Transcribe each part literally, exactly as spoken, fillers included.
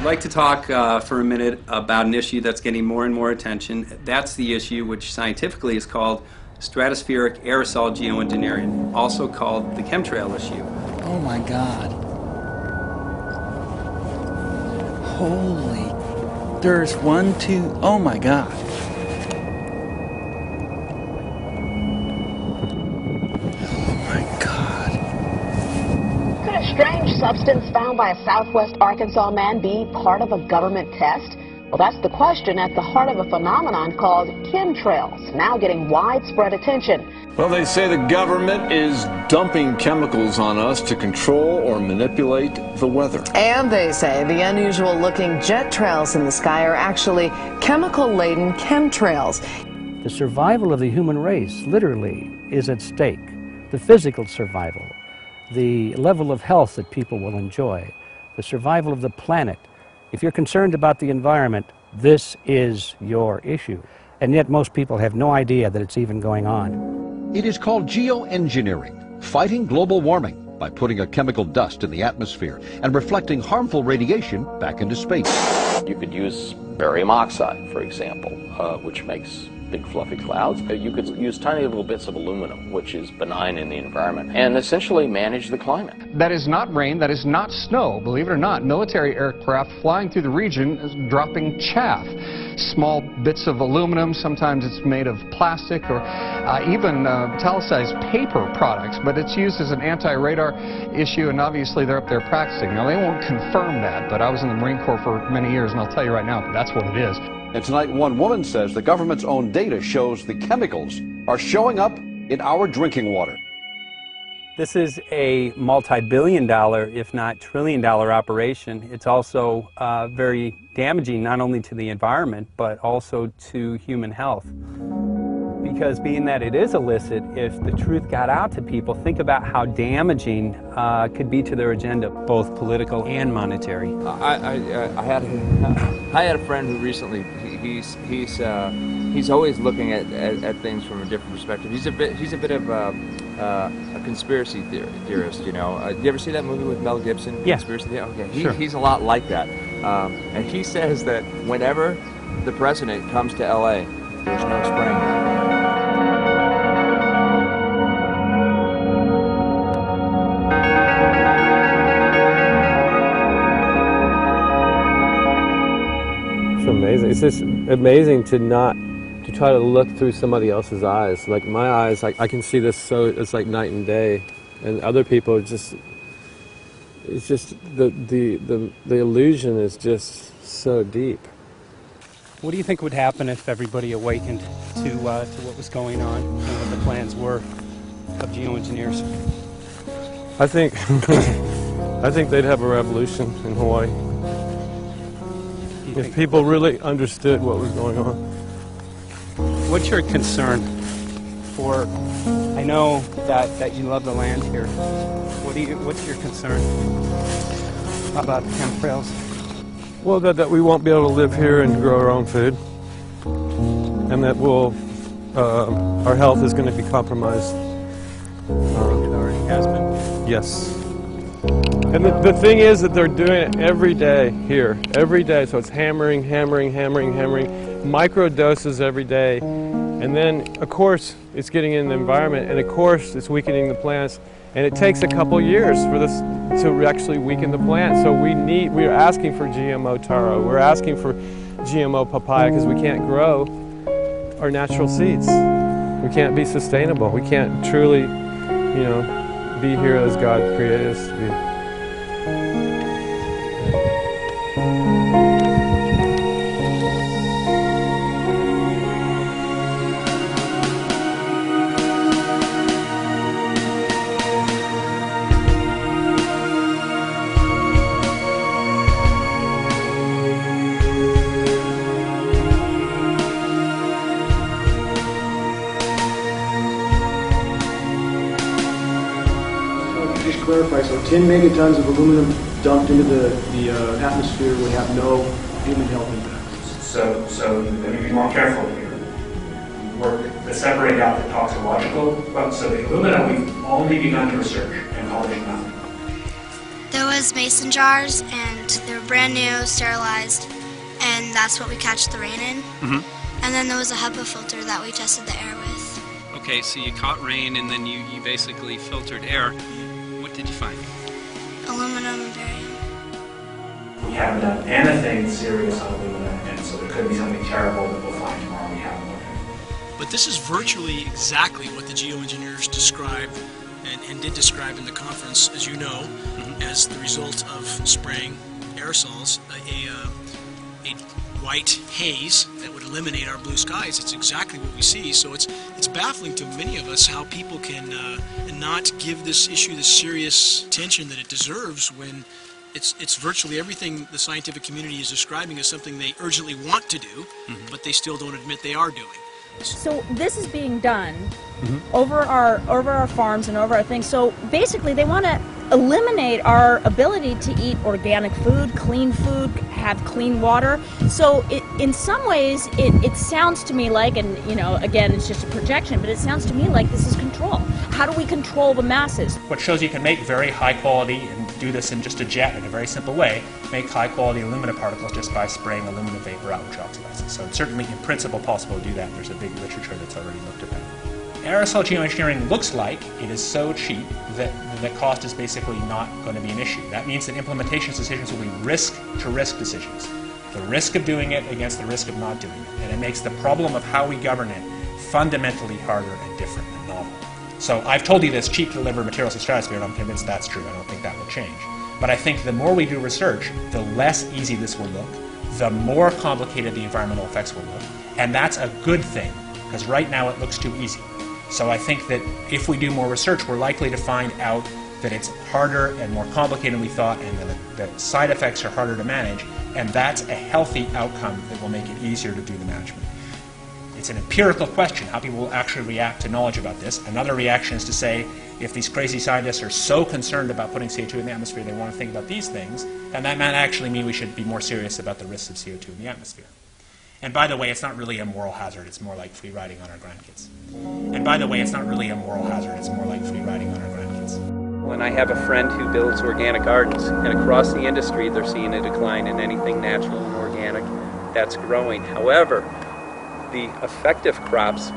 I'd like to talk uh, for a minute about an issue that's getting more and more attention. That's the issue which scientifically is called stratospheric aerosol geoengineering, also called the chemtrail issue. Oh my God. Holy. There's one, two, oh my God. Strange substance found by a Southwest Arkansas man be part of a government test? Well, that's the question at the heart of a phenomenon called chemtrails, now getting widespread attention. Well, they say the government is dumping chemicals on us to control or manipulate the weather. And they say the unusual-looking jet trails in the sky are actually chemical-laden chemtrails. The survival of the human race, literally, is at stake. The physical survival, the level of health that people will enjoy, the survival of the planet. If you're concerned about the environment, this is your issue. And yet most people have no idea that it's even going on. It is called geoengineering, fighting global warming by putting a chemical dust in the atmosphere and reflecting harmful radiation back into space. You could use barium oxide, for example, uh, which makes big fluffy clouds. You could use tiny little bits of aluminum, which is benign in the environment, and essentially manage the climate. That is not rain, that is not snow. Believe it or not, military aircraft flying through the region is dropping chaff. Small bits of aluminum, sometimes it's made of plastic or uh, even uh, metallicized paper products, but it's used as an anti-radar issue, and obviously they're up there practicing. Now, they won't confirm that, but I was in the Marine Corps for many years, and I'll tell you right now, that's what it is. And tonight, one woman says the government's own data shows the chemicals are showing up in our drinking water. This is a multi-billion dollar, if not trillion dollar operation. It's also uh, very damaging, not only to the environment, but also to human health. Because being that it is illicit, if the truth got out to people, think about how damaging uh, could be to their agenda, both political and monetary. I, I, I had I had a friend who recently, he's he's uh, he's always looking at, at, at things from a different perspective. He's a bit he's a bit of a, uh, a conspiracy theory, theorist, you know. Uh, you ever see that movie with Mel Gibson? Yeah. Conspiracy theory? Okay. He, sure. He's a lot like that, um, and he says that whenever the president comes to L A, there's no spring. Amazing. It's just amazing to not to try to look through somebody else's eyes. Like my eyes, like I can see this, so it's like night and day. And other people just, it's just the the the the illusion is just so deep. What do you think would happen if everybody awakened to uh, to what was going on and what the plans were of geoengineers? I think I think they'd have a revolution in Hawaii. If people really understood what was going on. What's your concern for, I know that, that you love the land here. What do you, what's your concern about the chemtrails? Well, that, that we won't be able to live here and grow our own food. And that we'll, uh, our health is going to be compromised. Um, it already has been. Yes. And the, the thing is that they're doing it every day here, every day. So it's hammering, hammering, hammering, hammering, micro doses every day. And then, of course, it's getting in the environment, and of course, it's weakening the plants. And it takes a couple years for this to actually weaken the plant. So we need, we're asking for G M O taro. We're asking for G M O papaya because we can't grow our natural seeds. We can't be sustainable. We can't truly, you know, be here as God created us to be. So ten megatons of aluminum dumped into the, the uh, atmosphere would have no human health impact. So, so you need to be more careful here. Work to separate out the toxicological. Well, so the alumina we've only begun to research and college nothing. There was those mason jars, and they're brand new, sterilized, and that's what we catch the rain in. Mm-hmm. And then there was a HEPA filter that we tested the air with. Okay, so you caught rain, and then you, you basically filtered air. What did you find? Aluminum and barium. We haven't done anything serious on alumina, and so there could be something terrible that we'll find tomorrow we haven't looked at. But this is virtually exactly what the geoengineers described and, and did describe in the conference, as you know, mm-hmm. as the result of spraying aerosols, a, a, a white haze that would eliminate our blue skies. It's exactly what we see, so it's it's baffling to many of us how people can uh, not give this issue the serious attention that it deserves when it's it's virtually everything the scientific community is describing as something they urgently want to do, mm-hmm. but they still don't admit they are doing. So this is being done mm-hmm. over our over our farms and over our things. So basically they want to eliminate our ability to eat organic food, clean food, have clean water. So it, in some ways it, it sounds to me like, and you know, again, it's just a projection, but it sounds to me like this is control. How do we control the masses? What shows you can make very high quality, and do this in just a jet in a very simple way, make high quality alumina particles just by spraying alumina vapor out, which oxidizes. So it's certainly in principle possible to do that. There's a big literature that's already looked at that. Aerosol geoengineering looks like it is so cheap that the cost is basically not going to be an issue. That means that implementation decisions will be risk-to-risk decisions. The risk of doing it against the risk of not doing it. And it makes the problem of how we govern it fundamentally harder and different and novel. So I've told you this, cheap to deliver materials to stratosphere, and I'm convinced that's true. I don't think that will change. But I think the more we do research, the less easy this will look, the more complicated the environmental effects will look. And that's a good thing, because right now it looks too easy. So I think that if we do more research, we're likely to find out that it's harder and more complicated than we thought, and that the side effects are harder to manage, and that's a healthy outcome that will make it easier to do the management. It's an empirical question, how people will actually react to knowledge about this. Another reaction is to say, if these crazy scientists are so concerned about putting C O two in the atmosphere, they want to think about these things, then that might actually mean we should be more serious about the risks of C O two in the atmosphere. And by the way, it's not really a moral hazard, it's more like free riding on our grandkids. And by the way, it's not really a moral hazard, it's more like free riding on our grandkids. When I have a friend who builds organic gardens, and across the industry they're seeing a decline in anything natural and organic that's growing. However, the effective crops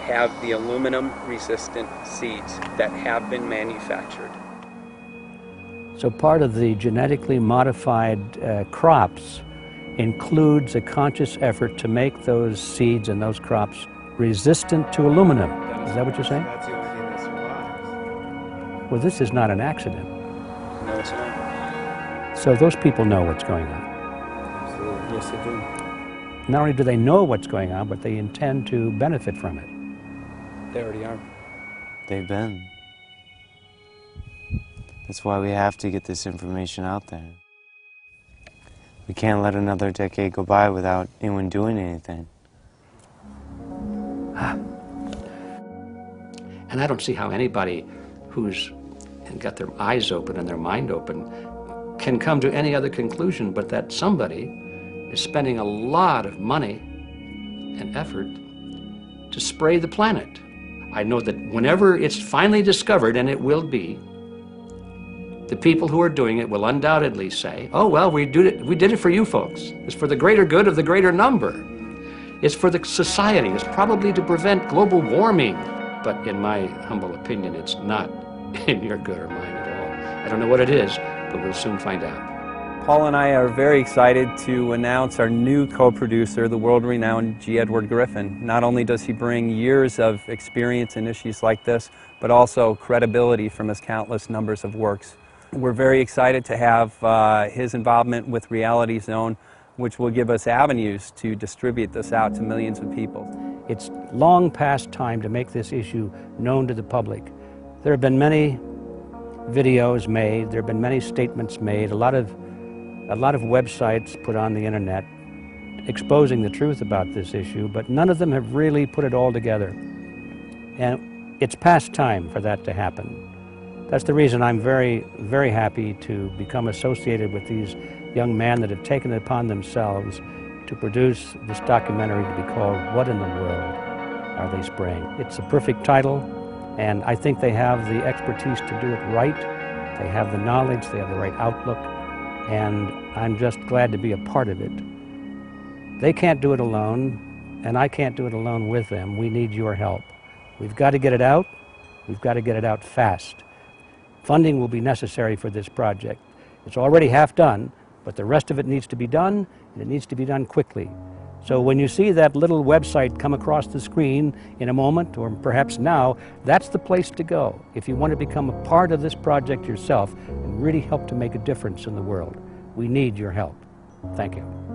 have the aluminum-resistant seeds that have been manufactured. So part of the genetically modified uh, crops includes a conscious effort to make those seeds and those crops resistant to aluminum. Is that what you're saying? That's the only thing that survives. Well, this is not an accident. No, it's not. So those people know what's going on. Absolutely. Yes, they do. Not only do they know what's going on, but they intend to benefit from it. They already are. They've been. That's why we have to get this information out there. We can't let another decade go by without anyone doing anything. And I don't see how anybody who's got their eyes open and their mind open can come to any other conclusion but that somebody is spending a lot of money and effort to spray the planet. I know that whenever it's finally discovered, and it will be, the people who are doing it will undoubtedly say, oh, well, we did it, we did it for you folks. It's for the greater good of the greater number. It's for the society. It's probably to prevent global warming. But in my humble opinion, it's not in your good or mine at all. I don't know what it is, but we'll soon find out. Paul and I are very excited to announce our new co-producer, the world-renowned G. Edward Griffin. Not only does he bring years of experience in issues like this, but also credibility from his countless numbers of works. We're very excited to have uh, his involvement with Reality Zone, which will give us avenues to distribute this out to millions of people. It's long past time to make this issue known to the public. There have been many videos made, there have been many statements made, a lot of, a lot of websites put on the internet exposing the truth about this issue, but none of them have really put it all together. And it's past time for that to happen. That's the reason I'm very, very happy to become associated with these young men that have taken it upon themselves to produce this documentary to be called What in the World Are They Spraying? It's a perfect title, and I think they have the expertise to do it right, They have the knowledge, they have the right outlook, and I'm just glad to be a part of it. They can't do it alone, and I can't do it alone with them. We need your help. We've got to get it out. We've got to get it out fast. Funding will be necessary for this project. It's already half done, but the rest of it needs to be done, and it needs to be done quickly. So when you see that little website come across the screen in a moment, or perhaps now, that's the place to go if you want to become a part of this project yourself and really help to make a difference in the world. We need your help. Thank you.